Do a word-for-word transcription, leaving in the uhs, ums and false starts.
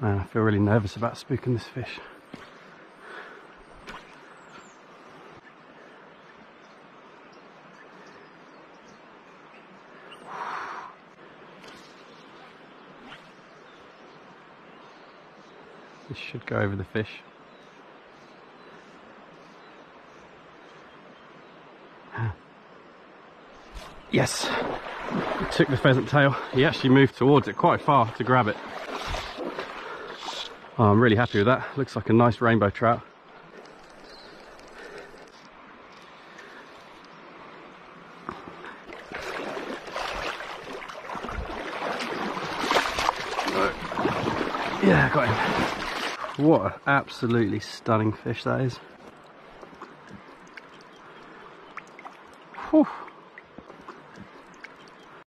Man, I feel really nervous about spooking this fish. This should go over the fish. Yes, it took the pheasant tail. He actually moved towards it quite far to grab it. Oh, I'm really happy with that. Looks like a nice rainbow trout. Yeah, got him. What an absolutely stunning fish that is. Whew.